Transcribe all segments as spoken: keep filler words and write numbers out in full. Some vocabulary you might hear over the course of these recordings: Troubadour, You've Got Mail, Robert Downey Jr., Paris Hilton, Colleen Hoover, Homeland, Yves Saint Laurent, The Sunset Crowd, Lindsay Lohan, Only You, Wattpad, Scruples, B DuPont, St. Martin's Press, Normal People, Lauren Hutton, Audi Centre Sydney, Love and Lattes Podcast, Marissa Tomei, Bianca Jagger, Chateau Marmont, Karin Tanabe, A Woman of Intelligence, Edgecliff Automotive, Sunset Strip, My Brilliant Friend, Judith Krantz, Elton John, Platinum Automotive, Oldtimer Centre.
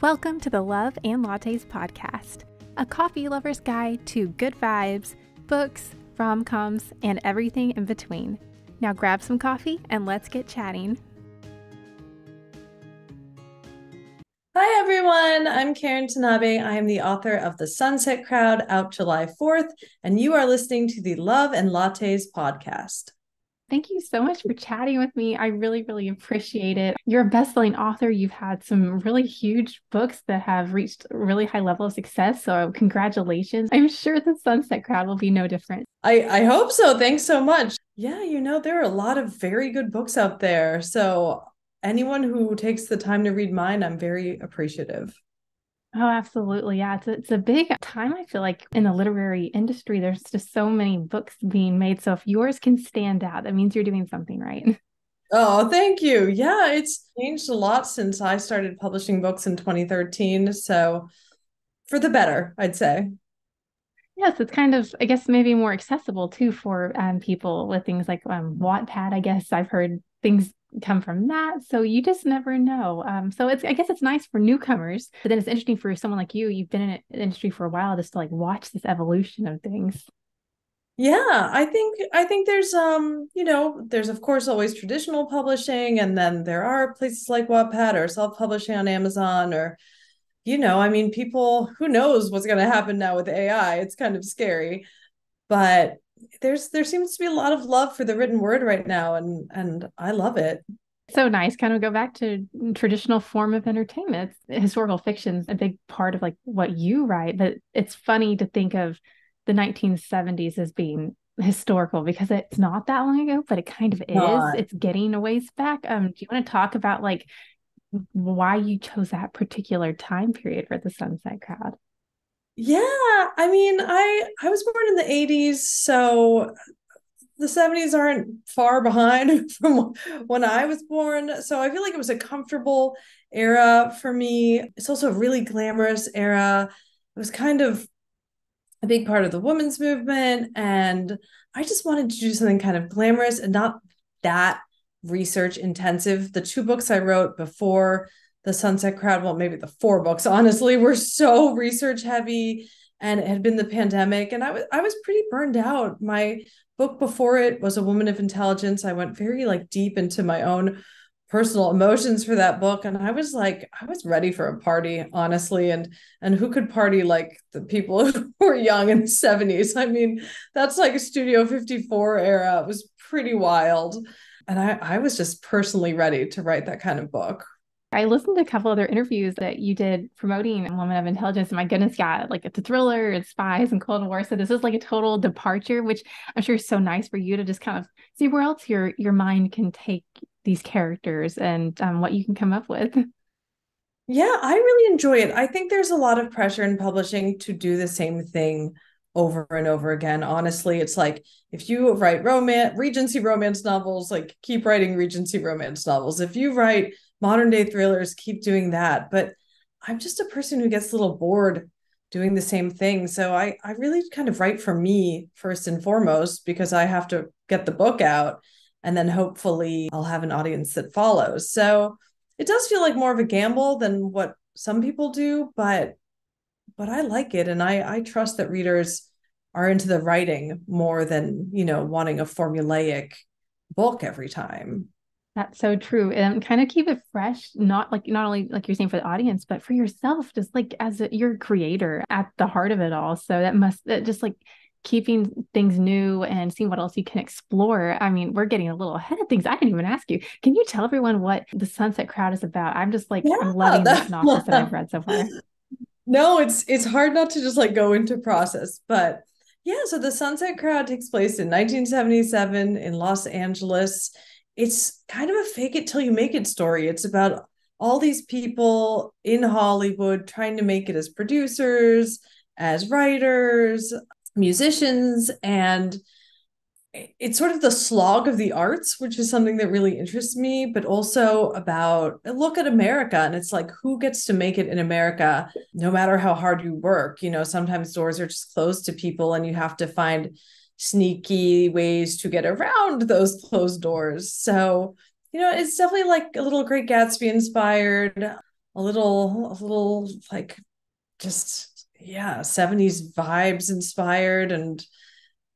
Welcome to the Love and Lattes Podcast, a coffee lover's guide to good vibes, books, rom-coms, and everything in between. Now grab some coffee and let's get chatting. Hi everyone, I'm Karin Tanabe. I am the author of The Sunset Crowd, out July fourth, and you are listening to the Love and Lattes Podcast. Thank you so much for chatting with me. I really, really appreciate it. You're a best-selling author. You've had some really huge books that have reached a really high level of success. So congratulations. I'm sure the Sunset Crowd will be no different. I, I hope so. Thanks so much. Yeah, you know, there are a lot of very good books out there. So anyone who takes the time to read mine, I'm very appreciative. Oh, absolutely. Yeah. It's a, it's a big time. I feel like in the literary industry, there's just so many books being made. So if yours can stand out, that means you're doing something right. Oh, thank you. Yeah. It's changed a lot since I started publishing books in twenty thirteen. So for the better, I'd say. Yes, it's kind of, I guess, maybe more accessible too for um, people with things like um, Wattpad. I guess I've heard things come from that. So you just never know. Um, so it's, I guess it's nice for newcomers, but then it's interesting for someone like you, you've been in the industry for a while, just to like watch this evolution of things. Yeah, I think, I think there's, um, you know, there's of course always traditional publishing. And then there are places like Wattpad or self-publishing on Amazon, or, you know, I mean, people, who knows what's going to happen now with A I, it's kind of scary, but There's there seems to be a lot of love for the written word right now, and and I love it. So nice, kind of go back to traditional form of entertainment. Historical fiction's a big part of like what you write, but it's funny to think of the nineteen seventies as being historical because it's not that long ago, but it kind of is. Not. It's getting a ways back. Um, do you want to talk about like why you chose that particular time period for the Sunset Crowd? Yeah, I mean, I I was born in the eighties, so the seventies aren't far behind from when I was born. So I feel like it was a comfortable era for me. It's also a really glamorous era. It was kind of a big part of the women's movement, and I just wanted to do something kind of glamorous and not that research intensive. The two books I wrote before The Sunset Crowd, well, maybe the four books, honestly, were so research heavy, and it had been the pandemic. And I was I was pretty burned out. My book before it was A Woman of Intelligence. I went very like deep into my own personal emotions for that book. And I was like, I was ready for a party, honestly. And and who could party like the people who were young in the seventies? I mean, that's like a Studio fifty-four era. It was pretty wild. And I, I was just personally ready to write that kind of book. I listened to a couple other interviews that you did promoting A Woman of Intelligence. And my goodness, yeah, like it's a thriller, it's spies and Cold War. So this is like a total departure, which I'm sure is so nice for you to just kind of see where else your your mind can take these characters and um, what you can come up with. Yeah, I really enjoy it. I think there's a lot of pressure in publishing to do the same thing over and over again. Honestly, it's like, if you write romance, Regency romance novels, like keep writing Regency romance novels. If you write modern day thrillers, keep doing that. But I'm just a person who gets a little bored doing the same thing. So I, I really kind of write for me first and foremost, because I have to get the book out and then hopefully I'll have an audience that follows. So it does feel like more of a gamble than what some people do, but but I like it. And I, I trust that readers are into the writing more than, you know, wanting a formulaic book every time. That's so true. And kind of keep it fresh, not like, not only like you're saying for the audience, but for yourself, just like as a, your creator at the heart of it all. So that must that just like keeping things new and seeing what else you can explore. I mean, we're getting a little ahead of things. I didn't even ask you. Can you tell everyone what the Sunset Crowd is about? I'm just like, yeah, I'm loving this novel that I've read so far. No, it's, it's hard not to just like go into process, but yeah. So the Sunset Crowd takes place in nineteen seventy-seven in Los Angeles. It's kind of a fake it till you make it story. It's about all these people in Hollywood trying to make it as producers, as writers, musicians, and it's sort of the slog of the arts, which is something that really interests me, but also about a look at America. And it's like, who gets to make it in America, no matter how hard you work? You know, sometimes doors are just closed to people and you have to find sneaky ways to get around those closed doors. So, you know, it's definitely like a little Great Gatsby inspired. a little, a little like just, yeah, seventies vibes inspired. And,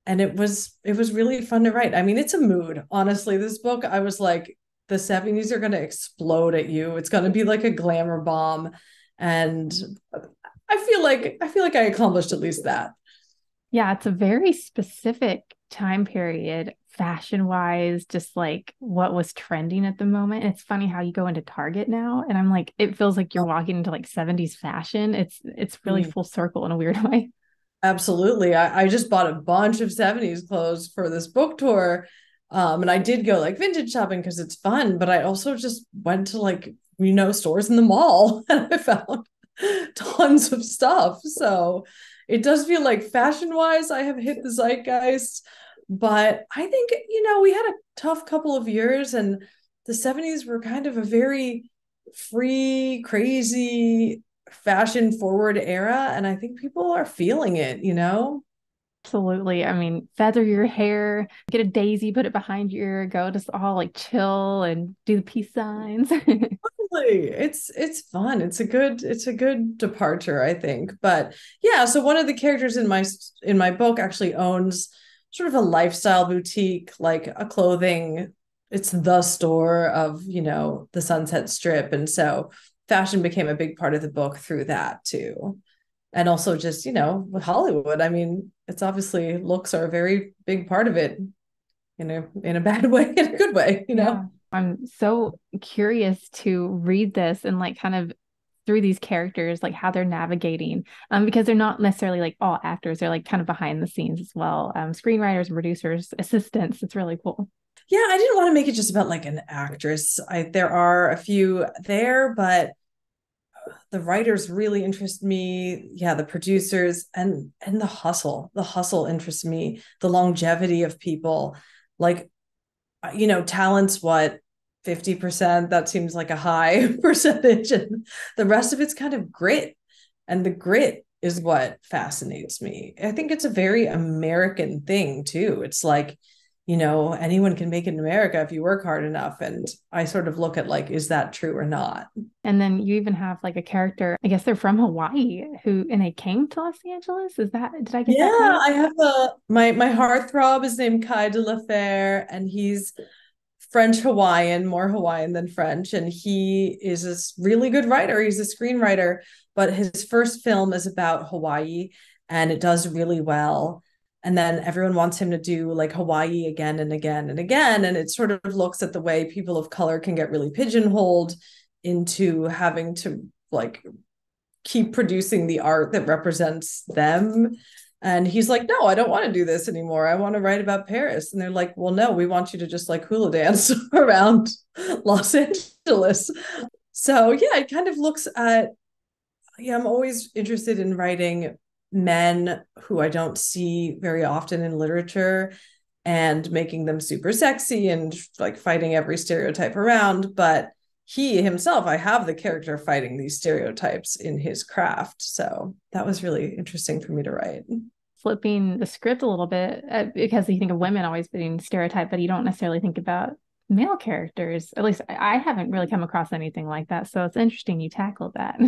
and it was, it was really fun to write. I mean, it's a mood, honestly, this book. I was like, the seventies are going to explode at you. It's going to be like a glamour bomb. And I feel like, I feel like I accomplished at least that. Yeah. It's a very specific time period, fashion wise, just like what was trending at the moment. And it's funny how you go into Target now and I'm like, it feels like you're walking into like seventies fashion. It's, it's really mm. full circle in a weird way. Absolutely. I, I just bought a bunch of seventies clothes for this book tour. Um, and I did go like vintage shopping because it's fun, but I also just went to like, you know, stores in the mall and I found tons of stuff. So it does feel like fashion wise, I have hit the zeitgeist, but I think, you know, we had a tough couple of years and the seventies were kind of a very free, crazy, fashion forward era. And I think people are feeling it, you know? Absolutely. I mean, feather your hair, get a daisy, put it behind your ear, go just all like chill and do the peace signs. Totally. It's, it's fun. It's a good, it's a good departure, I think. But yeah, so one of the characters in my, in my book actually owns sort of a lifestyle boutique, like a clothing, it's the store of, you know, the Sunset Strip. And so fashion became a big part of the book through that too. And also just, you know, with Hollywood, I mean, it's obviously looks are a very big part of it, you know, in a bad way, in a good way, you know. Yeah. I'm so curious to read this and like kind of through these characters, like how they're navigating, um, because they're not necessarily like all actors, they're like kind of behind the scenes as well. Um, screenwriters, producers, assistants. It's really cool. Yeah, I didn't want to make it just about like an actress. I, there are a few there, but the writers really interest me. Yeah, the producers and and the hustle. The hustle interests me. The longevity of people. Like, you know, talent's what, fifty percent? That seems like a high percentage. And the rest of it's kind of grit. And the grit is what fascinates me. I think it's a very American thing too. It's like, you know, anyone can make it in America if you work hard enough. And I sort of look at like, is that true or not? And then you even have like a character, I guess they're from Hawaii who, and they came to Los Angeles. Is that, did I get yeah, that? Yeah, I have a, my, my heartthrob is named Kai de la Faire and he's French Hawaiian, more Hawaiian than French. And he is a really good writer. He's a screenwriter, but his first film is about Hawaii and it does really well. And then everyone wants him to do like Hawaii again and again and again. And it sort of looks at the way people of color can get really pigeonholed into having to like keep producing the art that represents them. And he's like, no, I don't want to do this anymore. I want to write about Paris. And they're like, well, no, we want you to just like hula dance around Los Angeles. So yeah, it kind of looks at, yeah, I'm always interested in writing men who I don't see very often in literature and making them super sexy and like fighting every stereotype around. But he himself, I have the character fighting these stereotypes in his craft. So that was really interesting for me to write. Flipping the script a little bit, uh, because you think of women always being stereotyped, but you don't necessarily think about male characters. At least I, I haven't really come across anything like that. So it's interesting you tackled that.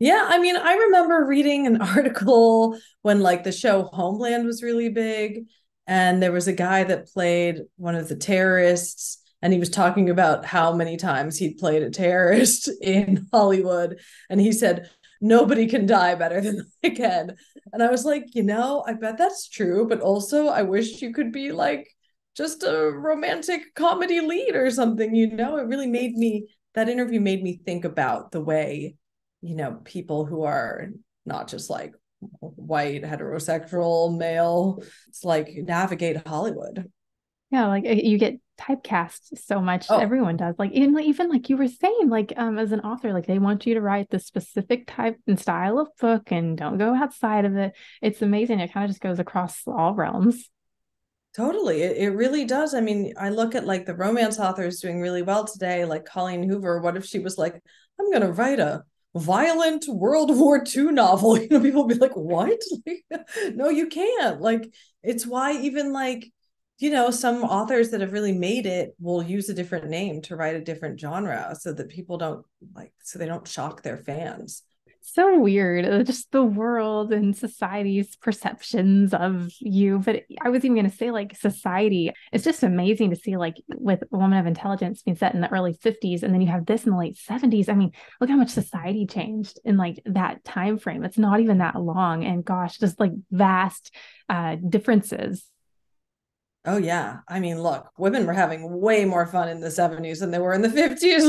Yeah, I mean, I remember reading an article when like the show Homeland was really big and there was a guy that played one of the terrorists and he was talking about how many times he'd played a terrorist in Hollywood. And he said, nobody can die better than I can. And I was like, you know, I bet that's true. But also I wish you could be like just a romantic comedy lead or something, you know. It really made me, that interview made me think about the way, you know, people who are not just like white, heterosexual, male, it's like navigate Hollywood. Yeah. Like you get typecast so much. Oh. Everyone does. Like even, even like you were saying, like um, as an author, like they want you to write this specific type and style of book and don't go outside of it. It's amazing. It kind of just goes across all realms. Totally. It, it really does. I mean, I look at like the romance authors doing really well today, like Colleen Hoover. What if she was like, I'm going to write a violent World War Two novel? You know, people be like, what? No, you can't. Like, it's why even like you know, some authors that have really made it will use a different name to write a different genre so that people don't like, so they don't shock their fans. So weird, just the world and society's perceptions of you. But I was even going to say, like, society, it's just amazing to see, like, with A Woman of Intelligence being set in the early fifties, and then you have this in the late seventies. I mean, look how much society changed in, like, that time frame. It's not even that long, and gosh, just like vast uh differences. Oh, yeah. I mean, look, women were having way more fun in the seventies than they were in the fifties.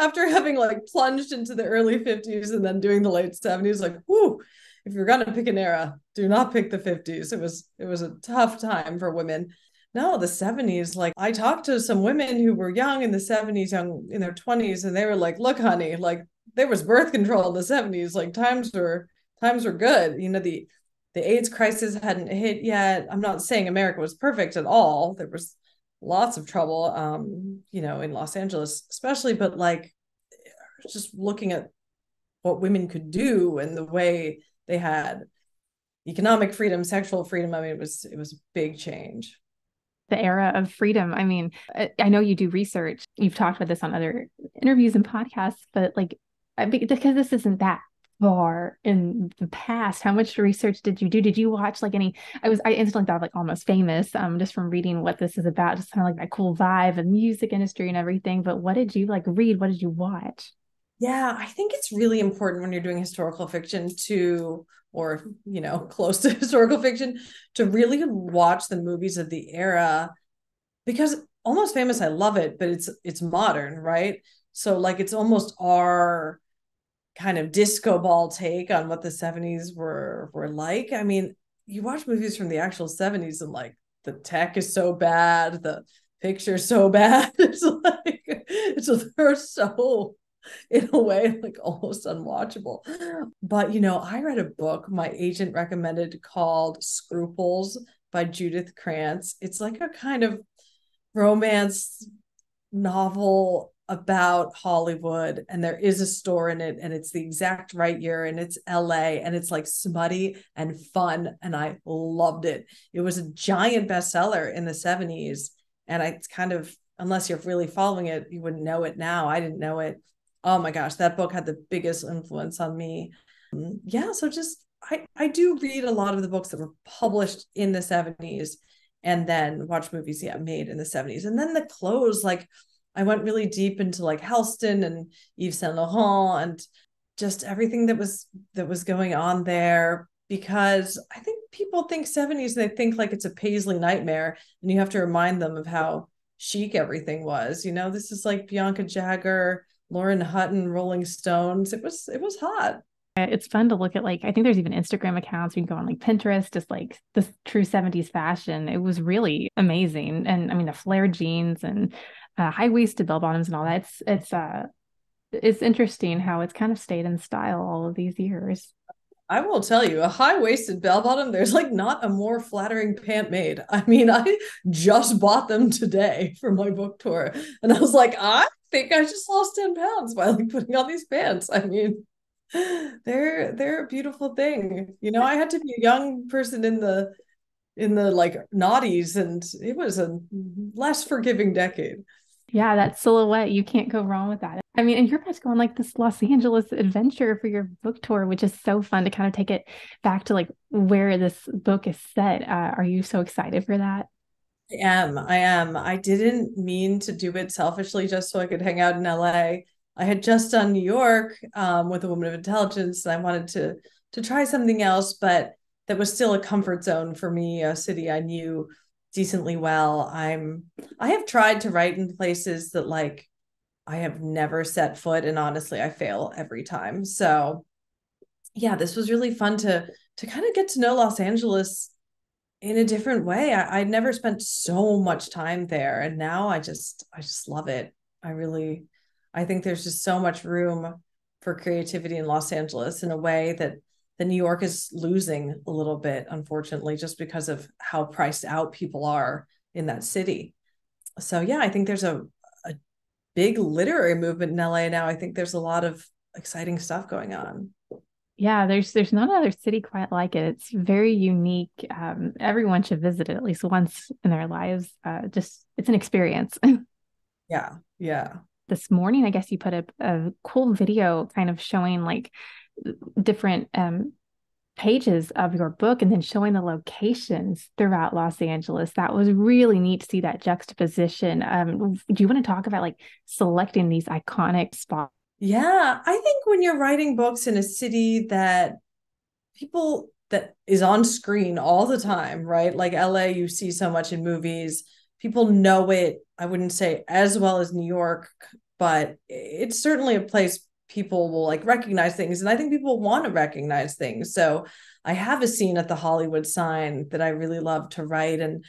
After having, like, plunged into the early fifties and then doing the late seventies, like, whoo, if you're going to pick an era, do not pick the fifties. It was it was a tough time for women. No, the seventies, like, I talked to some women who were young in the seventies, young in their twenties, and they were like, look, honey, like, there was birth control in the seventies. Like, times were times were good. You know, the The AIDS crisis hadn't hit yet. I'm not saying America was perfect at all. There was lots of trouble, um, you know, in Los Angeles, especially, but like just looking at what women could do and the way they had economic freedom, sexual freedom. I mean, it was, it was a big change. The era of freedom. I mean, I know you do research. You've talked about this on other interviews and podcasts, but like, because this isn't that far in the past, how much research did you do? Did you watch like any, I was, I instantly thought like Almost Famous, um, just from reading what this is about, just kind of like that cool vibe and music industry and everything. But what did you like read? What did you watch? Yeah, I think it's really important when you're doing historical fiction to, or, you know, close to historical fiction, to really watch the movies of the era, because Almost Famous, I love it, but it's, it's modern, right? So like, it's almost our kind of disco ball take on what the seventies were were like. I mean, you watch movies from the actual seventies and like the tech is so bad, the picture's so bad. It's like, so they're so, in a way, like almost unwatchable. But, you know, I read a book my agent recommended called Scruples by Judith Krantz. It's like a kind of romance novel about Hollywood, and there is a store in it, and it's the exact right year, and it's L A, and it's like smutty and fun, and I loved it. It was a giant bestseller in the seventies, and I, it's kind of, unless you're really following it, you wouldn't know it now. I didn't know it. Oh my gosh, that book had the biggest influence on me. Yeah, so just I I do read a lot of the books that were published in the seventies, and then watch movies yeah made in the seventies, and then the clothes, like I went really deep into like Halston and Yves Saint Laurent and just everything that was that was going on there, because I think people think seventies and they think like it's a paisley nightmare, and you have to remind them of how chic everything was. You know, this is like Bianca Jagger, Lauren Hutton, Rolling Stones. It was it was hot. It's fun to look at, like, I think there's even Instagram accounts. You can go on like Pinterest, just like this true seventies fashion. It was really amazing. And I mean, the flare jeans and uh, high-waisted bell bottoms and all that. It's, it's, uh, it's interesting how it's kind of stayed in style all of these years. I will tell you, a high-waisted bell bottom, there's like not a more flattering pant made. I mean, I just bought them today for my book tour, and I was like, I think I just lost ten pounds by like putting on these pants. I mean, they're they're a beautiful thing. You know, I had to be a young person in the in the like noughties, and it was a less forgiving decade. Yeah, that silhouette, you can't go wrong with that. I mean, and you're about to go on like this Los Angeles adventure for your book tour, which is so fun to kind of take it back to like where this book is set. Uh, are you so excited for that? I am. I am. I didn't mean to do it selfishly just so I could hang out in L A. I had just done New York um, with A Woman of Intelligence, and I wanted to to try something else, but that was still a comfort zone for me, a city I knew decently well. I'm I have tried to write in places that like I have never set foot, and honestly, I fail every time. So yeah, this was really fun to to kind of get to know Los Angeles in a different way. I, I never spent so much time there, and now I just I just love it. I really. I think there's just so much room for creativity in Los Angeles in a way that the New York is losing a little bit, unfortunately, just because of how priced out people are in that city. So yeah, I think there's a, a big literary movement in L A now. I think there's a lot of exciting stuff going on. Yeah, there's there's no other city quite like it. It's very unique. Um, everyone should visit it at least once in their lives. Uh, just it's an experience. Yeah, yeah. This morning, I guess you put up a, a cool video kind of showing like different um, pages of your book and then showing the locations throughout Los Angeles. That was really neat to see that juxtaposition. Um, do you want to talk about like selecting these iconic spots? Yeah, I think when you're writing books in a city that people that is on screen all the time, right? Like L A, you see so much in movies. People know it, I wouldn't say as well as New York, but it's certainly a place people will like recognize things. And I think people want to recognize things. So I have a scene at the Hollywood sign that I really love to write. And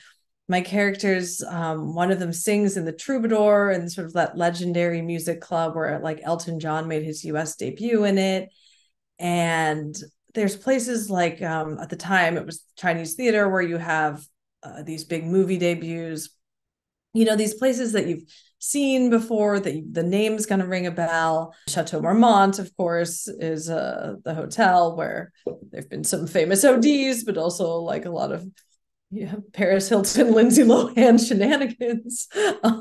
my characters, um, one of them sings in the Troubadour and sort of that legendary music club where like Elton John made his U S debut in it. And there's places like um, at the time it was Chinese Theater where you have uh, these big movie debuts, you know, these places that you've seen before that you, the name's going to ring a bell. Chateau Marmont, of course, is uh, the hotel where there've been some famous O Ds, but also like a lot of Yeah, Paris Hilton, Lindsay Lohan shenanigans.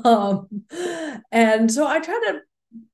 Um, and so I try to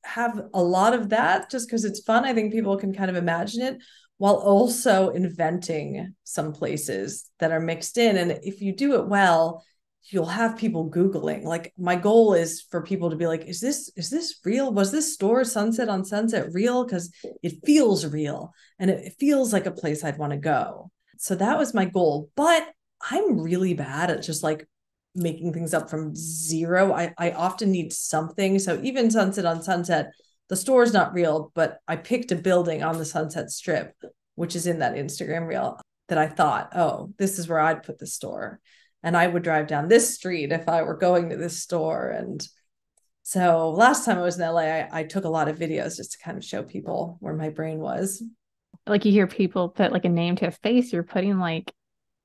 have a lot of that just because it's fun. I think people can kind of imagine it while also inventing some places that are mixed in. And if you do it well, you'll have people Googling. Like my goal is for people to be like, is this, is this real? Was this store Sunset on Sunset real? Because it feels real and it feels like a place I'd want to go. So that was my goal. But I'm really bad at just like making things up from zero. I, I often need something. So even Sunset on Sunset, the store is not real, but I picked a building on the Sunset Strip, which is in that Instagram reel that I thought, oh, this is where I'd put the store. And I would drive down this street if I were going to this store. And so last time I was in L A, I, I took a lot of videos just to kind of show people where my brain was. Like you hear people put like a name to a face, you're putting like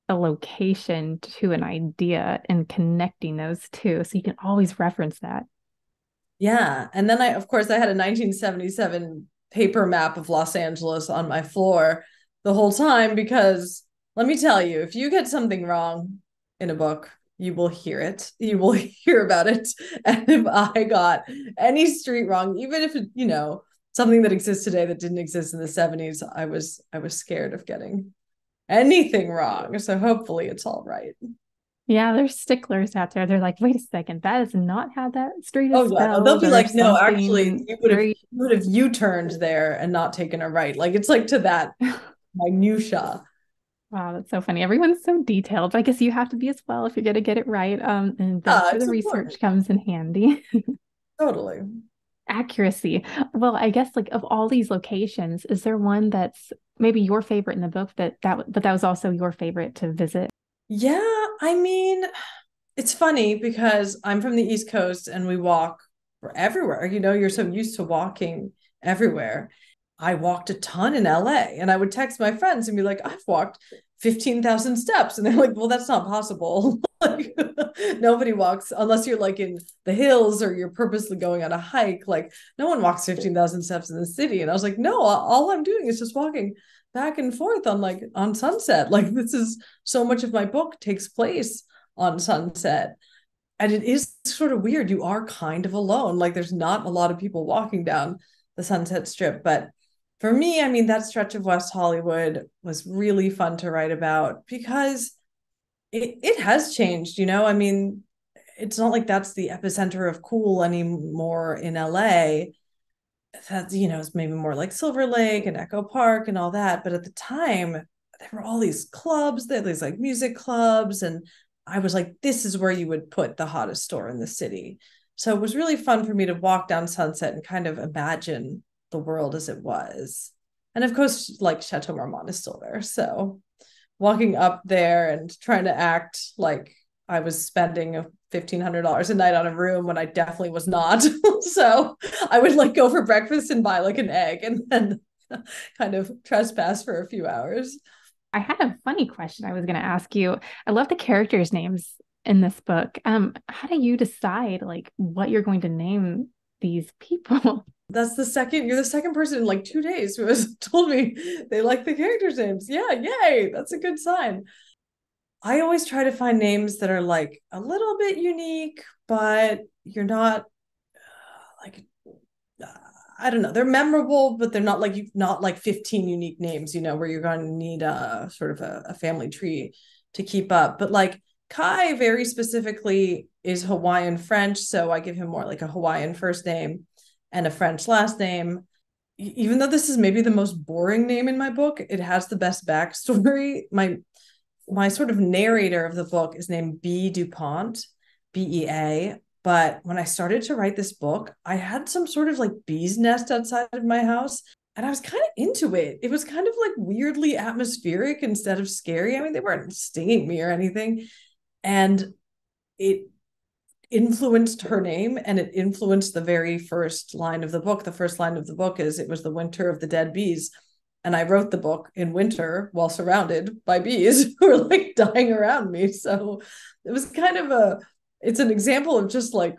a location to an idea and connecting those two. So you can always reference that. Yeah. And then I, of course I had a nineteen seventy-seven paper map of Los Angeles on my floor the whole time, because let me tell you, if you get something wrong in a book, you will hear it, you will hear about it. And if I got any street wrong, even if it, you know, something that exists today that didn't exist in the seventies, I was, I was scared of getting anything wrong. So hopefully it's all right. Yeah, there's sticklers out there. They're like, wait a second, that is not how that street is oh, yeah. spelled. They'll be like, no, actually, you would have you would have U-turned there and not taken a right. Like it's like to that minutia. Wow, that's so funny. Everyone's so detailed. I guess you have to be as well if you're going to get it right. Um, and that's where the research comes in handy. Totally. Accuracy. Well, I guess like of all these locations, is there one that's maybe your favorite in the book that that but that was also your favorite to visit? Yeah, I mean, it's funny because I'm from the East Coast and we walk everywhere. You know, you're so used to walking everywhere. I walked a ton in L A and I would text my friends and be like, I've walked fifteen thousand steps. And they're like, well, that's not possible. Like, nobody walks unless you're like in the hills or you're purposely going on a hike. Like no one walks fifteen thousand steps in the city. And I was like, no, all I'm doing is just walking back and forth on like on Sunset. Like this is so much of my book takes place on Sunset. And it is sort of weird. You are kind of alone. Like there's not a lot of people walking down the Sunset Strip, but for me, I mean, that stretch of West Hollywood was really fun to write about because it, it has changed, you know? I mean, it's not like that's the epicenter of cool anymore in L A. That's, you know, it's maybe more like Silver Lake and Echo Park and all that. But at the time, there were all these clubs, there were these like music clubs. And I was like, this is where you would put the hottest store in the city. So it was really fun for me to walk down Sunset and kind of imagine the world as it was. And of course, like Chateau Marmont is still there. So walking up there and trying to act like I was spending fifteen hundred dollars a night on a room when I definitely was not. So I would like go for breakfast and buy like an egg and then kind of trespass for a few hours. I had a funny question I was going to ask you. I love the characters' names in this book. Um, how do you decide like what you're going to name these people? That's the second, you're the second person in like two days who has told me they like the characters' names. Yeah, yay, that's a good sign. I always try to find names that are like a little bit unique, but you're not uh, like, uh, I don't know, they're memorable, but they're not like, you've not like fifteen unique names, you know, where you're going to need a sort of a, a family tree to keep up. But like Kai very specifically is Hawaiian French. So I give him more like a Hawaiian first name and a French last name. Even though this is maybe the most boring name in my book, it has the best backstory. My, my sort of narrator of the book is named B DuPont, B E A. But when I started to write this book, I had some sort of like bee's nest outside of my house, and I was kind of into it. It was kind of like weirdly atmospheric instead of scary. I mean, they weren't stinging me or anything. And it influenced her name, and it influenced the very first line of the book. The first line of the book is, it was the winter of the dead bees. And I wrote the book in winter while surrounded by bees who were like dying around me. So it was kind of a, it's an example of just like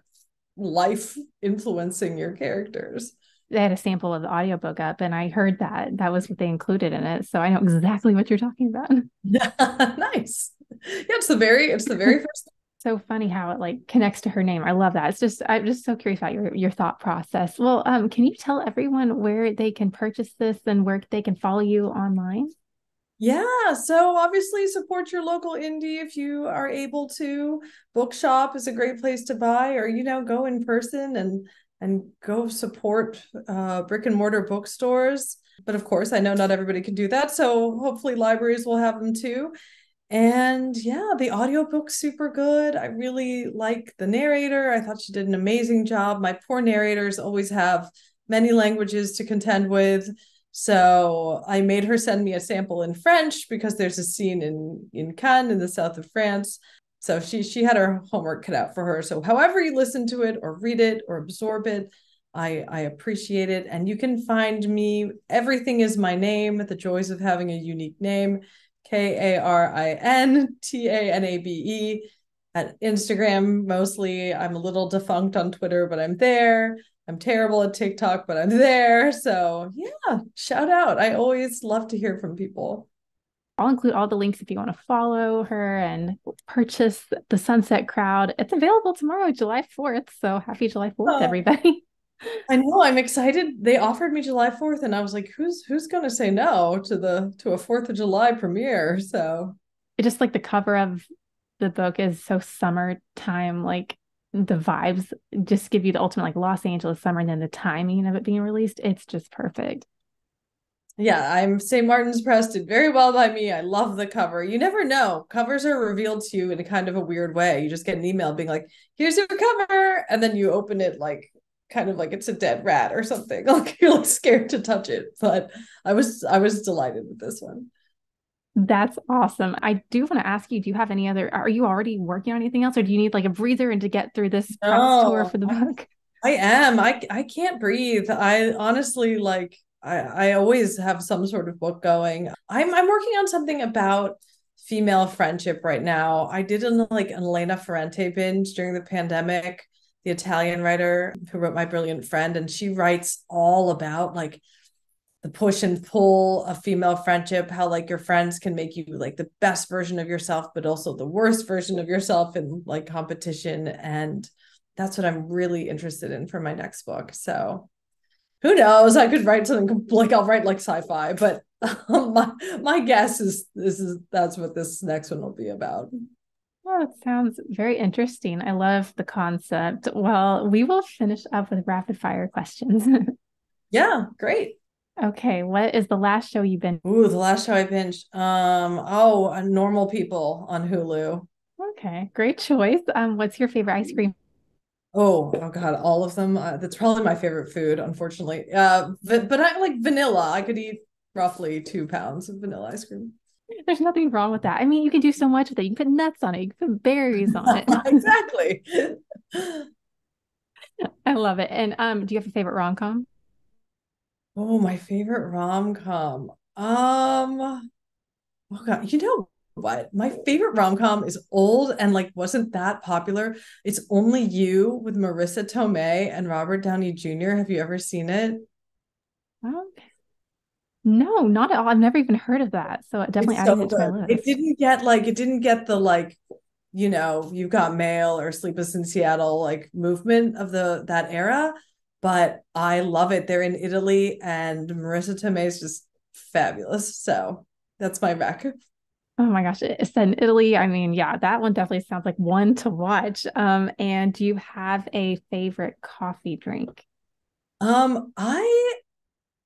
life influencing your characters. They had a sample of the audiobook up, and I heard that that was what they included in it. So I know exactly what you're talking about. Nice. Yeah. It's the very, it's the very first. So funny how it like connects to her name. I love that. It's just, I'm just so curious about your, your thought process. Well, um, can you tell everyone where they can purchase this and where they can follow you online? Yeah, so obviously support your local indie if you are able to. Bookshop is a great place to buy, or, you know, go in person and and go support uh, brick and mortar bookstores. But of course, I know not everybody can do that. So hopefully libraries will have them too. And yeah, the audiobook's super good. I really like the narrator. I thought she did an amazing job. My poor narrators always have many languages to contend with. So I made her send me a sample in French because there's a scene in, in Cannes in the south of France. So she she had her homework cut out for her. So however you listen to it or read it or absorb it, I, I appreciate it. And you can find me, Everything Is My Name, The Joys of Having a Unique Name, K A R I N T A N A B E, at Instagram mostly. I'm a little defunct on Twitter, but I'm there. I'm terrible at TikTok, but I'm there. So yeah, shout out. I always love to hear from people. I'll include all the links if you want to follow her and purchase The Sunset Crowd. It's available tomorrow, July fourth. So happy July fourth, uh, everybody. I know, I'm excited. They offered me July fourth, and I was like, who's who's going to say no to the to a fourth of July premiere? So it's just like the cover of the book is so summertime, like the vibes just give you the ultimate like Los Angeles summer, and then the timing of it being released, it's just perfect. Yeah, I'm Saint Martin's Press did very well by me. I love the cover. You never know. Covers are revealed to you in a kind of a weird way. You just get an email being like, here's your cover. And then you open it like kind of like it's a dead rat or something. Like you're like scared to touch it. But I was I was delighted with this one. That's awesome. I do want to ask you, do you have any other, are you already working on anything else, or do you need like a breather and to get through this no, press tour for the book? I, I am. I I can't breathe. I honestly, like, I, I always have some sort of book going. I'm I'm working on something about female friendship right now. I did an, like an Elena Ferrante binge during the pandemic, the Italian writer who wrote My Brilliant Friend. And she writes all about like the push and pull of female friendship, how like your friends can make you like the best version of yourself, but also the worst version of yourself in like competition. And that's what I'm really interested in for my next book. So who knows? I could write something like, I'll write like sci-fi, but um, my, my guess is this is, that's what this next one will be about. Oh, it sounds very interesting. I love the concept. Well, we will finish up with rapid fire questions. Yeah, great. Okay, what is the last show you binged? Ooh, the last show I binged. Um, oh, Normal People on Hulu. Okay, great choice. Um, what's your favorite ice cream? Oh, oh God, all of them. Uh, that's probably my favorite food, unfortunately. Uh, but, but I like vanilla. I could eat roughly two pounds of vanilla ice cream. There's nothing wrong with that. I mean, you can do so much with it. You can put nuts on it. You can put berries on it. Exactly. I love it. And um, do you have a favorite rom-com? Oh, my favorite rom-com. Um, oh God, you know, what? My favorite rom-com is old and like wasn't that popular. It's Only You with Marissa Tomei and Robert Downey Junior Have you ever seen it? Um, no, not at all. I've never even heard of that. So it definitely added so it to my list. It didn't get like, it didn't get the like, you know, You've Got Mail or Sleepless in Seattle like movement of the that era. But I love it. They're in Italy and Marissa Tomei is just fabulous. So that's my rec. Oh my gosh. It's in Italy. I mean, yeah, that one definitely sounds like one to watch. Um, and do you have a favorite coffee drink? Um, I,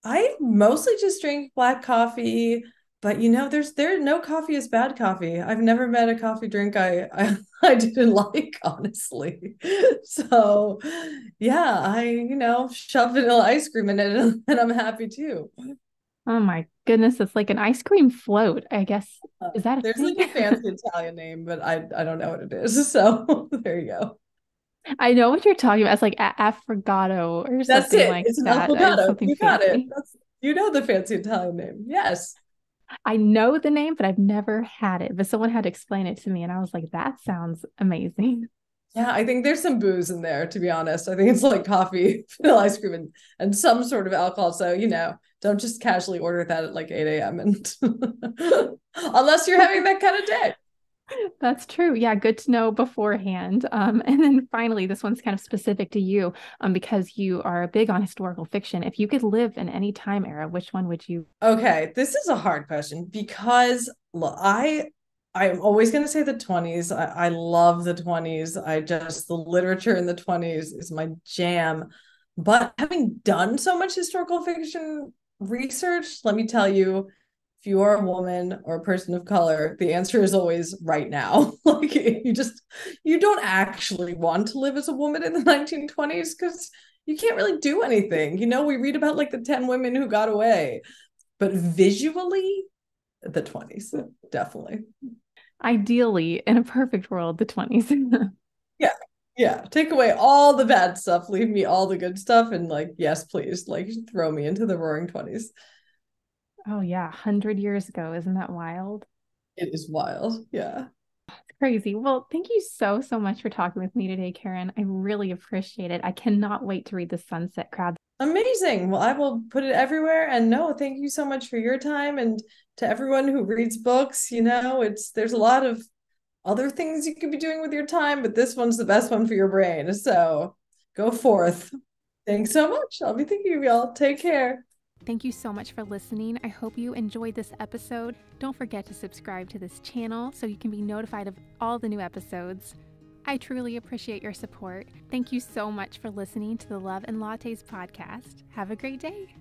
I mostly just drink black coffee, but you know, there's, there, no coffee is bad coffee. I've never met a coffee drink I, I, I didn't like, honestly. So yeah, I, you know, shove vanilla ice cream in it and, and I'm happy too. Oh my goodness. It's like an ice cream float, I guess. Is that a There's thing? Like a fancy Italian name, but I, I don't know what it is. So there you go. I know what you're talking about. It's like a- affogato or That's something it. like it's that. An affogato. You got fancy. it. That's, you know the fancy Italian name. Yes. I know the name, but I've never had it. But someone had to explain it to me. And I was like, that sounds amazing. Yeah, I think there's some booze in there, to be honest. I think it's like coffee, vanilla ice cream, and, and some sort of alcohol. So, you know, don't just casually order that at like eight a.m. and unless you're having that kind of day. That's true. Yeah. Good to know beforehand. Um, and then finally, this one's kind of specific to you um, because you are big on historical fiction. If you could live in any time era, which one would you? Okay. This is a hard question because look, I, I'm always going to say the twenties. I, I love the twenties. I just, the literature in the twenties is my jam. But having done so much historical fiction research, let me tell you, if you are a woman or a person of color, the answer is always right now. Like you just, you don't actually want to live as a woman in the nineteen twenties because you can't really do anything. You know, we read about like the ten women who got away, but visually the twenties, definitely. Ideally, in a perfect world, the twenties. Yeah. Yeah. Take away all the bad stuff. Leave me all the good stuff. And like, yes, please, like throw me into the roaring twenties. Oh yeah. A hundred years ago. Isn't that wild? It is wild. Yeah. It's crazy. Well, thank you so, so much for talking with me today, Karin. I really appreciate it. I cannot wait to read The Sunset Crowd. Amazing. Well, I will put it everywhere. And no, thank you so much for your time. And to everyone who reads books, you know, it's, there's a lot of other things you could be doing with your time, but this one's the best one for your brain. So go forth. Thanks so much. I'll be thinking of y'all. Take care. Thank you so much for listening. I hope you enjoyed this episode. Don't forget to subscribe to this channel so you can be notified of all the new episodes. I truly appreciate your support. Thank you so much for listening to the Love and Lattes podcast. Have a great day.